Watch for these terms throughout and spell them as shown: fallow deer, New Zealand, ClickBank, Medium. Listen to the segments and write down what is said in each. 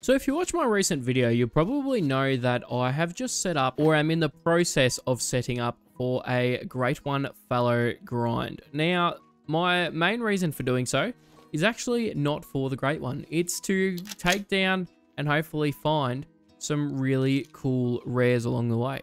So if you watch my recent video, you probably know that I have just set up, or I'm in the process of setting up, for a Great One Fallow grind. Now, my main reason for doing so is actually not for the Great One. It's to take down and hopefully find some really cool rares along the way.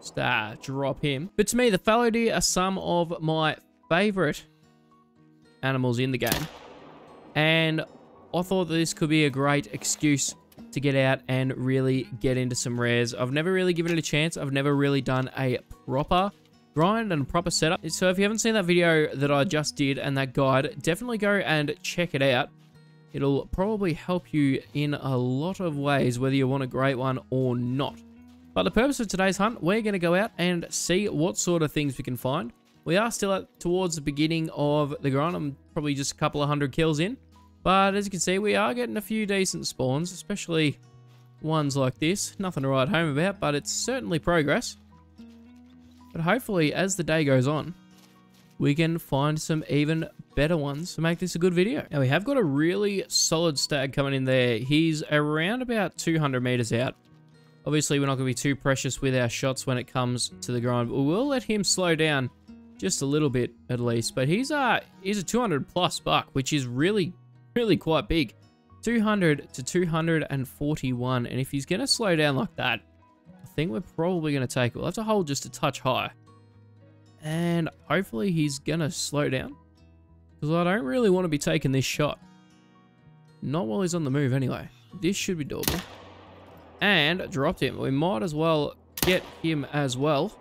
Star, drop him. But to me, the fallow deer are some of my favorite animals in the game. And I thought that this could be a great excuse to get out and really get into some rares. I've never really given it a chance. I've never really done a proper grind and proper setup. So if you haven't seen that video that I just did and that guide, definitely go and check it out. It'll probably help you in a lot of ways, whether you want a great one or not. But the purpose of today's hunt, we're going to go out and see what sort of things we can find. We are still at towards the beginning of the grind. I'm probably just a couple of hundred kills in. But as you can see, we are getting a few decent spawns, especially ones like this. Nothing to write home about, but it's certainly progress. But hopefully, as the day goes on, we can find some even better ones to make this a good video. Now, we have got a really solid stag coming in there. He's around about 200 meters out. Obviously, we're not going to be too precious with our shots when it comes to the grind. But we'll let him slow down just a little bit, at least. But he's a 200-plus buck, which is really quite big. 200 to 241. And if he's going to slow down like that, I think we're probably going to take it. We'll have to hold just a touch high. And hopefully he's going to slow down, because I don't really want to be taking this shot. Not while he's on the move anyway. This should be doable. And dropped him. We might as well get him as well.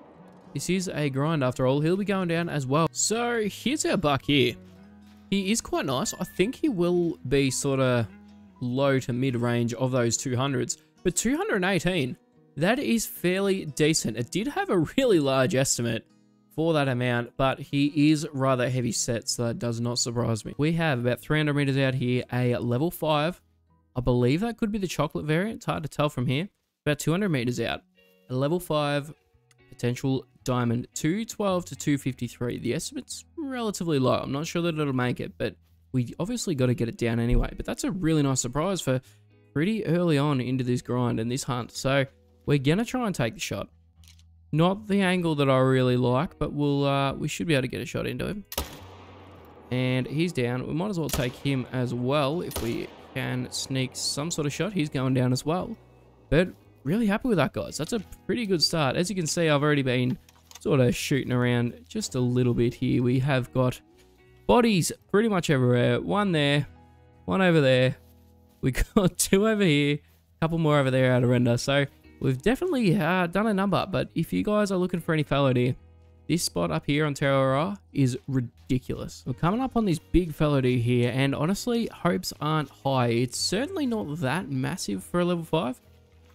This is a grind after all. He'll be going down as well. So here's our buck here. He is quite nice. I think he will be sort of low to mid-range of those 200s. But 218, that is fairly decent. It did have a really large estimate for that amount, but he is rather heavy set, so that does not surprise me. We have about 300 meters out here, a level 5. I believe that could be the chocolate variant. It's hard to tell from here. About 200 meters out, a level 5 potential diamond, 212 to 253. The estimate's relatively low. I'm not sure that it'll make it, but we obviously got to get it down anyway. But that's a really nice surprise for pretty early on into this grind and this hunt. So we're going to try and take the shot. Not the angle that I really like, but we should be able to get a shot into him. And he's down. We might as well take him as well if we can sneak some sort of shot. He's going down as well. But really happy with that, guys. That's a pretty good start. As you can see, I've already been sort of shooting around just a little bit here. We have got bodies pretty much everywhere. One there, one over there. We got two over here, a couple more over there out of render. So we've definitely done a number. But if you guys are looking for any fallow deer, this spot up here on Terra is ridiculous. We're coming up on this big fallow deer here, and honestly, hopes aren't high. It's certainly not that massive for a level 5.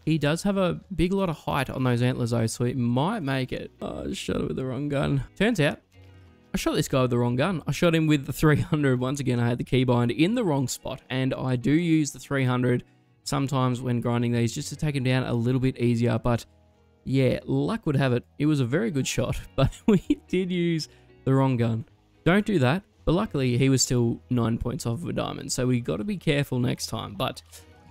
He does have a big lot of height on those antlers though, so it might make it. Oh, I shot it with the wrong gun. Turns out, I shot this guy with the wrong gun. I shot him with the 300. Once again, I had the keybind in the wrong spot, and I do use the 300 sometimes when grinding these just to take him down a little bit easier, but yeah, luck would have it. It was a very good shot, but we did use the wrong gun. Don't do that. But luckily, he was still 9 points off of a diamond, so we got to be careful next time. But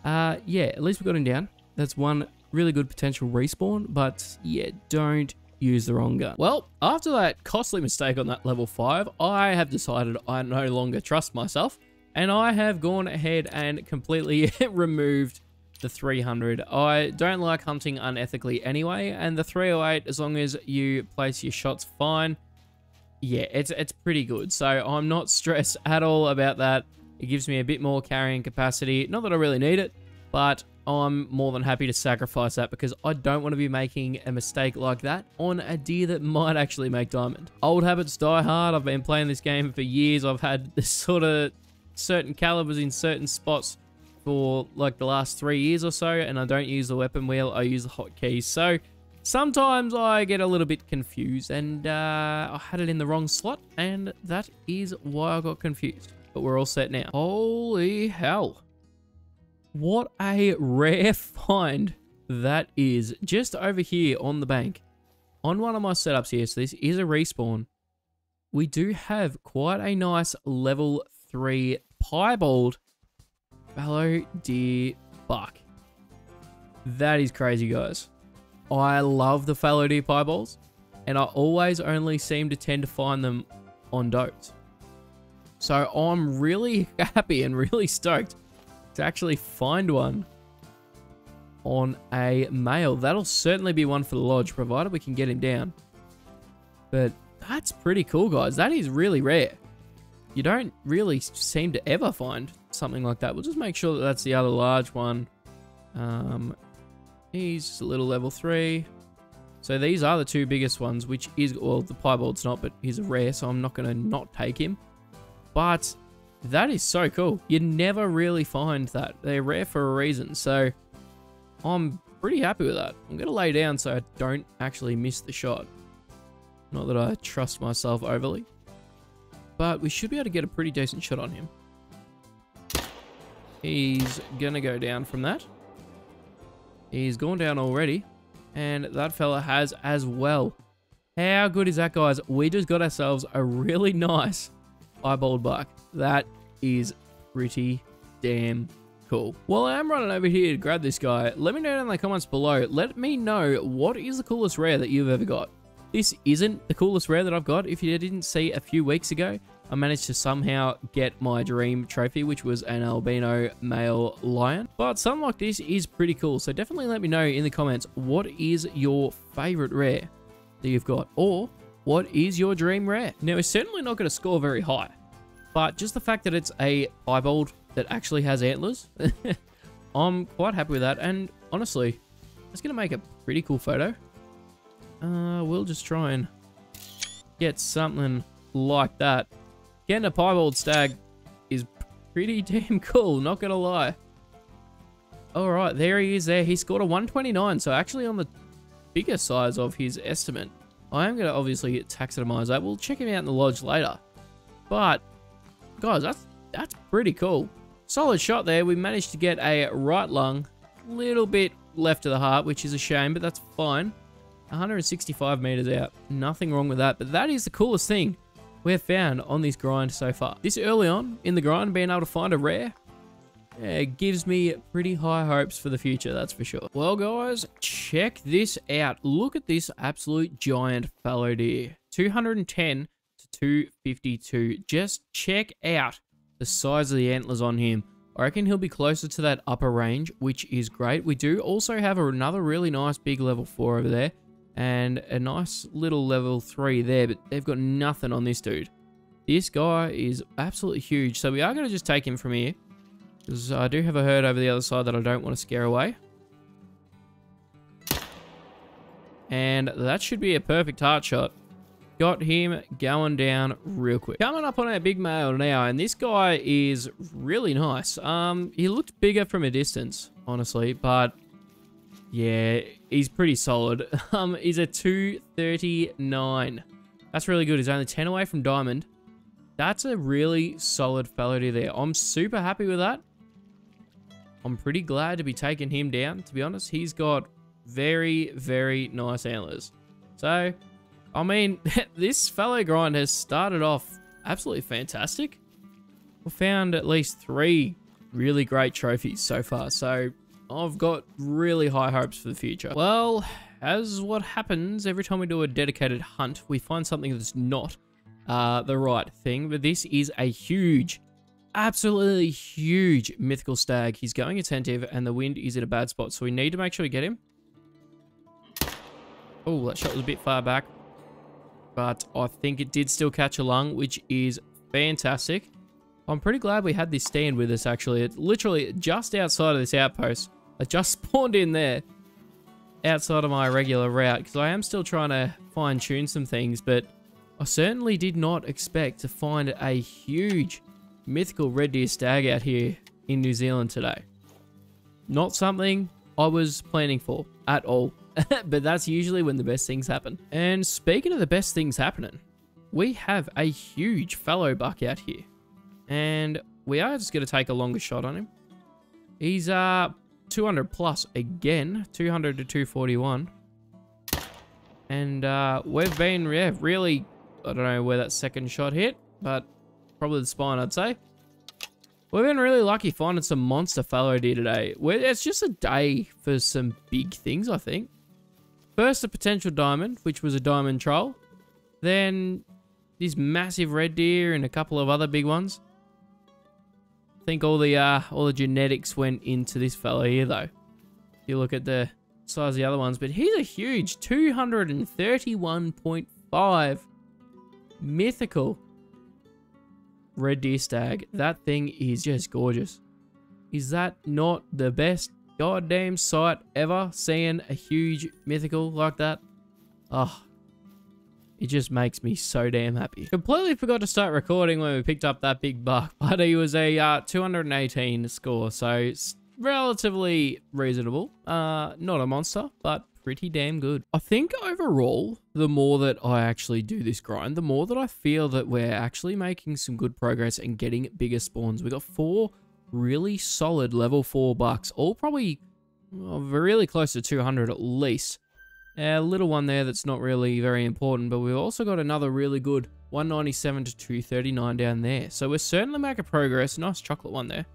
yeah, at least we got him down. That's one really good potential respawn, but yeah, don't use the wrong gun. Well, after that costly mistake on that level 5, I have decided I no longer trust myself, and I have gone ahead and completely removed the 300. I don't like hunting unethically anyway, and the 308, as long as you place your shots fine, yeah, it's pretty good. So I'm not stressed at all about that. It gives me a bit more carrying capacity. Not that I really need it, but I'm more than happy to sacrifice that, because I don't want to be making a mistake like that on a deer that might actually make diamond. Old habits die hard. I've been playing this game for years. I've had this sort of certain calibers in certain spots for like the last 3 years or so, and I don't use the weapon wheel, I use the hotkeys. So sometimes I get a little bit confused, and I had it in the wrong slot, and that is why I got confused. But we're all set now. Holy hell. What a rare find that is. Just over here on the bank, on one of my setups here, so this is a respawn, we do have quite a nice level 3 piebald Fallow deer buck. That is crazy, guys. I love the fallow deer pieballs, and I always only seem to tend to find them on does. So I'm really happy and really stoked to actually find one on a male. That'll certainly be one for the lodge, provided we can get him down. But that's pretty cool, guys. That is really rare. You don't really seem to ever find something like that. We'll just make sure that that's the other large one. He's a little level 3. So these are the two biggest ones, which is, well, the piebald's not, but he's a rare, so I'm not going to not take him. But that is so cool. You never really find that. They're rare for a reason, so I'm pretty happy with that. I'm going to lay down so I don't actually miss the shot. Not that I trust myself overly. But we should be able to get a pretty decent shot on him. He's going to go down from that. He's gone down already. And that fella has as well. How good is that, guys? We just got ourselves a really nice piebald buck. That is pretty damn cool. Well, I am running over here to grab this guy. Let me know down in the comments below. Let me know what is the coolest rare that you've ever got. This isn't the coolest rare that I've got. If you didn't see a few weeks ago, I managed to somehow get my dream trophy, which was an albino male lion. But something like this is pretty cool. So definitely let me know in the comments, what is your favorite rare that you've got? Or what is your dream rare? Now, it's certainly not going to score very high, but just the fact that it's a piebald that actually has antlers, I'm quite happy with that. And honestly, it's going to make a pretty cool photo. We'll just try and get something like that. Getting a piebald stag is pretty damn cool, not gonna lie. Alright, there he is there. He scored a 129, so actually on the bigger size of his estimate. I am gonna obviously taxidermize that. We'll check him out in the lodge later. But, guys, that's pretty cool. Solid shot there. We managed to get a right lung, little bit left of the heart, which is a shame, but that's fine. 165 meters out. Nothing wrong with that, but that is the coolest thing we've found on this grind so far. This early on in the grind, being able to find a rare, it gives me pretty high hopes for the future, that's for sure. Well, guys, check this out. Look at this absolute giant fallow deer. 210 to 252. Just check out the size of the antlers on him. I reckon he'll be closer to that upper range, which is great. We do also have another really nice big level 4 over there. And a nice little level 3 there, but they've got nothing on this dude. This guy is absolutely huge. So we are going to just take him from here, because I do have a herd over the other side that I don't want to scare away. And that should be a perfect heart shot. Got him going down real quick. Coming up on our big male now, and this guy is really nice. He looked bigger from a distance, honestly, but yeah, he's pretty solid. He's a 239. That's really good. He's only 10 away from diamond. That's a really solid fallow deer there. I'm super happy with that. I'm pretty glad to be taking him down, to be honest. He's got very, very nice antlers. So, I mean, this fallow grind has started off absolutely fantastic. We found at least 3 really great trophies so far, so I've got really high hopes for the future. Well, as what happens, every time we do a dedicated hunt, we find something that's not the right thing. But this is a huge, absolutely huge mythical stag. He's going attentive and the wind is in a bad spot, so we need to make sure we get him. Oh, that shot was a bit far back. But I think it did still catch a lung, which is fantastic. I'm pretty glad we had this stand with us, actually. It's literally just outside of this outpost. I just spawned in there outside of my regular route, because I am still trying to fine-tune some things, but I certainly did not expect to find a huge mythical red deer stag out here in New Zealand today. Not something I was planning for at all, but that's usually when the best things happen. And speaking of the best things happening, we have a huge fallow buck out here, and we are just going to take a longer shot on him. He's 200 plus again, 200 to 241. And we've been, yeah, really, I don't know where that second shot hit, but probably the spine, I'd say. We've been really lucky finding some monster fail idea today. It's just a day for some big things, I think. First, a potential diamond, which was a diamond troll. Then this massive red deer and a couple of other big ones. I think all the genetics went into this fella here, though. If you look at the size of the other ones, but he's a huge 231.5 mythical red deer stag. That thing is just gorgeous. Is that not the best goddamn sight ever, seeing a huge mythical like that? Oh, it just makes me so damn happy. Completely forgot to start recording when we picked up that big buck, but he was a 218 score, so relatively reasonable. Not a monster, but pretty damn good. I think overall, the more that I actually do this grind, the more that I feel that we're actually making some good progress and getting bigger spawns. We got 4 really solid level 4 bucks, all probably really close to 200 at least. A little one there that's not really very important, but we've also got another really good 197 to 239 down there. So we're certainly making progress. Nice chocolate one there.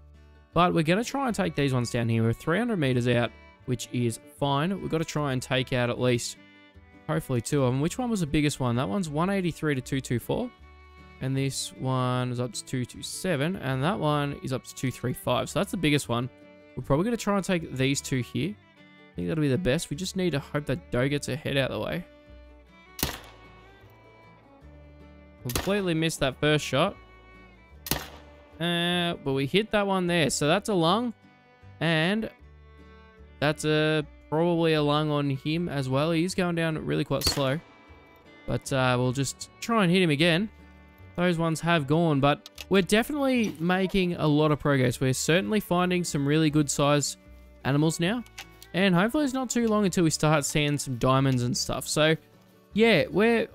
But we're going to try and take these ones down here. We're 300 meters out, which is fine. We've got to try and take out at least, hopefully, 2 of them. Which one was the biggest one? That one's 183 to 224. And this one is up to 227. And that one is up to 235. So that's the biggest one. We're probably going to try and take these 2 here. I think that'll be the best. We just need to hope that doe gets her head out of the way. Completely missed that first shot. But we hit that one there, so that's a lung, and that's probably a lung on him as well. He's going down really quite slow, but we'll just try and hit him again. Those ones have gone, but we're definitely making a lot of progress. We're certainly finding some really good sized animals now, and hopefully it's not too long until we start seeing some diamonds and stuff. So yeah,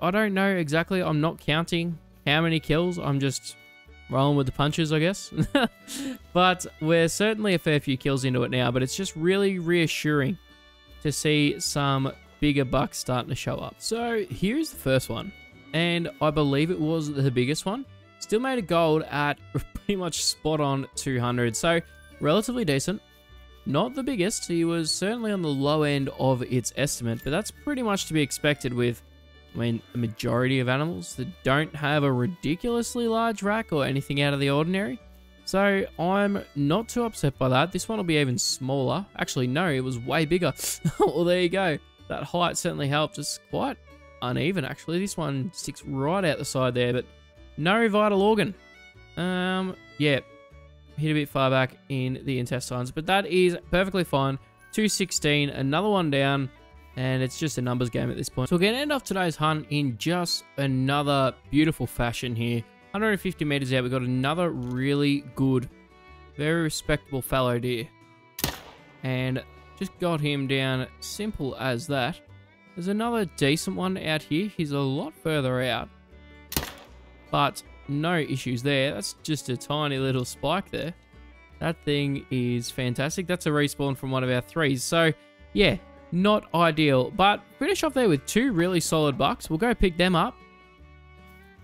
I don't know exactly. I'm not counting how many kills. I'm just rolling with the punches, I guess. But we're certainly a fair few kills into it now, but it's just really reassuring to see some bigger bucks starting to show up. So here's the first one, and I believe it was the biggest one. Still made a gold at pretty much spot on 200, so relatively decent. Not the biggest. He was certainly on the low end of its estimate, but that's pretty much to be expected with, I mean, the majority of animals that don't have a ridiculously large rack or anything out of the ordinary. So I'm not too upset by that. This one will be even smaller. Actually, no, it was way bigger. Well, there you go. That height certainly helps. It's quite uneven, actually. This one sticks right out the side there, but no vital organ. Yeah, hit a bit far back in the intestines, but that is perfectly fine. 216, another one down. And it's just a numbers game at this point. So we're going to end off today's hunt in just another beautiful fashion here. 150 meters out, we've got another really good, very respectable fallow deer. And just got him down, simple as that. There's another decent one out here. He's a lot further out, but no issues there. That's just a tiny little spike there. That thing is fantastic. That's a respawn from one of our 3s. So, yeah. Not ideal, but finish off there with 2 really solid bucks. We'll go pick them up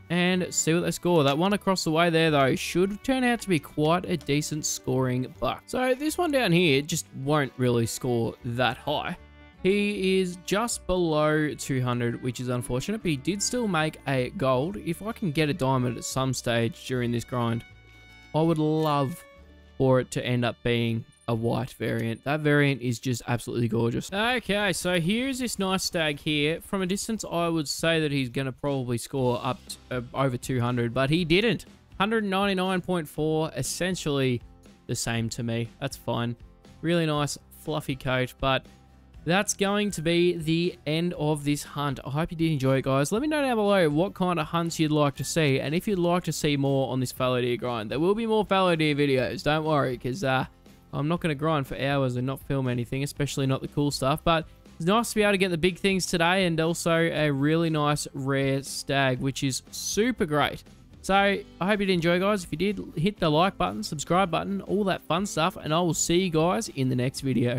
and see what they score. That one across the way there, though, should turn out to be quite a decent scoring buck. So this one down here just won't really score that high. He is just below 200, which is unfortunate, but he did still make a gold. If I can get a diamond at some stage during this grind, I would love for it to end up being a white variant. That variant is just absolutely gorgeous. Okay, so here's this nice stag here. From a distance, I would say that he's going to probably score up to, over 200, but he didn't. 199.4, essentially the same to me. That's fine. Really nice fluffy coat, but that's going to be the end of this hunt. I hope you did enjoy it, guys. Let me know down below what kind of hunts you'd like to see, and if you'd like to see more on this fallow deer grind. There will be more fallow deer videos, don't worry, because I'm not going to grind for hours and not film anything, especially not the cool stuff. But it's nice to be able to get the big things today, and also a really nice rare stag, which is super great. So I hope you did enjoy, guys. If you did, hit the like button, subscribe button, all that fun stuff, and I will see you guys in the next video.